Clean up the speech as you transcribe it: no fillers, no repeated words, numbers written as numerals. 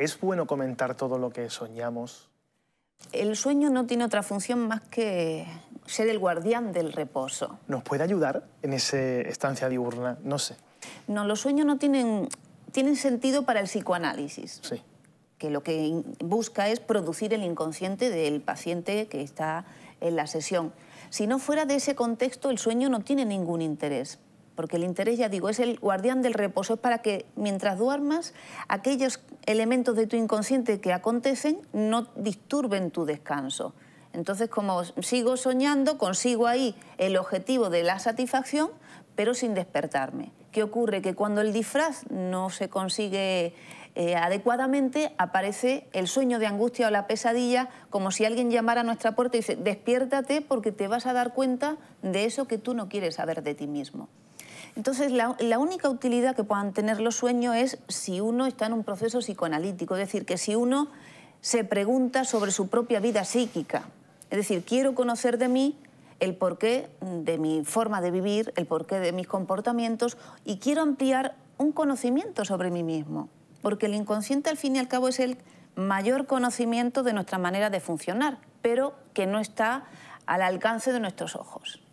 ¿Es bueno comentar todo lo que soñamos? El sueño no tiene otra función más que ser el guardián del reposo. ¿Nos puede ayudar en esa estancia diurna? No sé. No, los sueños no tienen sentido para el psicoanálisis. Sí. Que lo que busca es producir el inconsciente del paciente que está en la sesión. Si no fuera de ese contexto, el sueño no tiene ningún interés. Porque el interés, ya digo, es el guardián del reposo. Es para que, mientras duermas, aquellos elementos de tu inconsciente que acontecen no disturben tu descanso. Entonces, como sigo soñando, consigo ahí el objetivo de la satisfacción, pero sin despertarme. ¿Qué ocurre? Que cuando el disfraz no se consigue adecuadamente, aparece el sueño de angustia o la pesadilla, como si alguien llamara a nuestra puerta y dice, despiértate porque te vas a dar cuenta de eso que tú no quieres saber de ti mismo. Entonces, la única utilidad que puedan tener los sueños es si uno está en un proceso psicoanalítico, es decir, que si uno se pregunta sobre su propia vida psíquica, es decir, quiero conocer de mí el porqué de mi forma de vivir, el porqué de mis comportamientos y quiero ampliar un conocimiento sobre mí mismo, porque el inconsciente al fin y al cabo es el mayor conocimiento de nuestra manera de funcionar, pero que no está al alcance de nuestros ojos.